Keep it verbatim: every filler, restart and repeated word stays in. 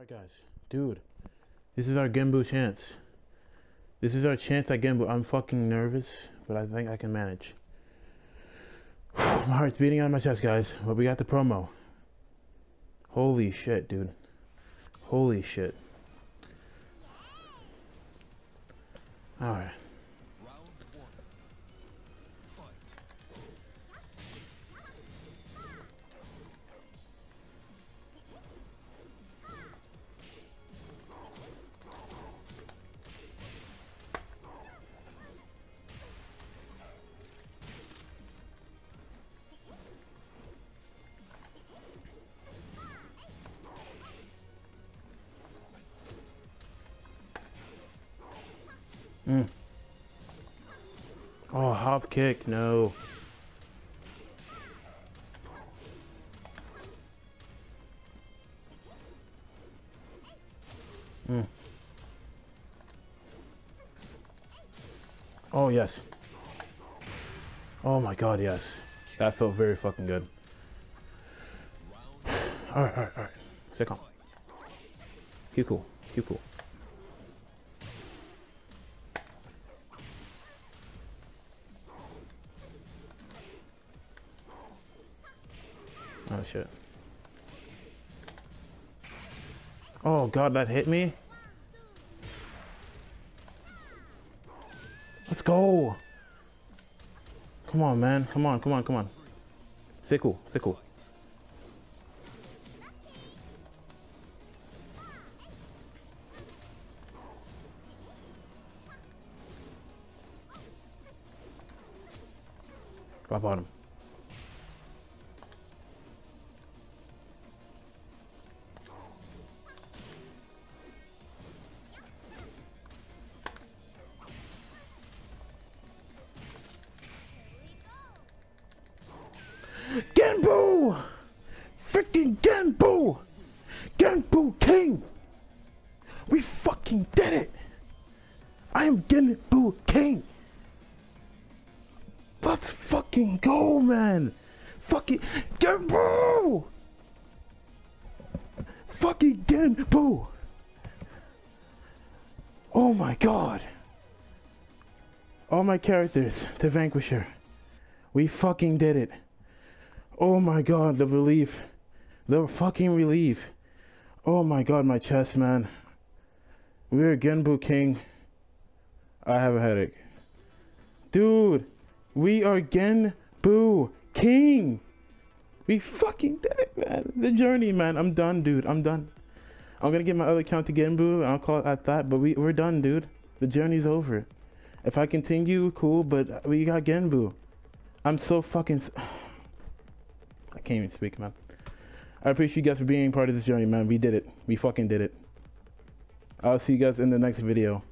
Alright guys, dude, this is our Genbu chance. This is our chance at Genbu. I'm fucking nervous, but I think I can manage. My heart's beating out of my chest, guys, but we got the promo. Holy shit, dude. Holy shit. Alright. Mm. Oh, hop kick, no. Mm. Oh, yes. Oh my god, yes. That felt very fucking good. Alright, alright, alright. Stay calm. Keep cool, keep cool. Oh shit. Oh god, that hit me. Let's go. Come on, man. Come on, come on, come on. Stay cool, stay cool. Drop on him. Genbu! Freaking Genbu! Genbu King! We fucking did it! I am Genbu King! Let's fucking go, man! Fucking Genbu! Fucking Genbu! Oh my god! All my characters to vanquish her. We fucking did it! Oh my god, the relief. The fucking relief. Oh my god, my chest, man. We're Genbu King. I have a headache. Dude, we are Genbu King. We fucking did it, man. The journey, man. I'm done, dude. I'm done. I'm gonna get my other account to Genbu, and I'll call it at that, but we, we're done, dude. The journey's over. If I continue, cool, but we got Genbu. I'm so fucking... I can't even speak, man. I appreciate you guys for being part of this journey, man. We did it. We fucking did it. I'll see you guys in the next video.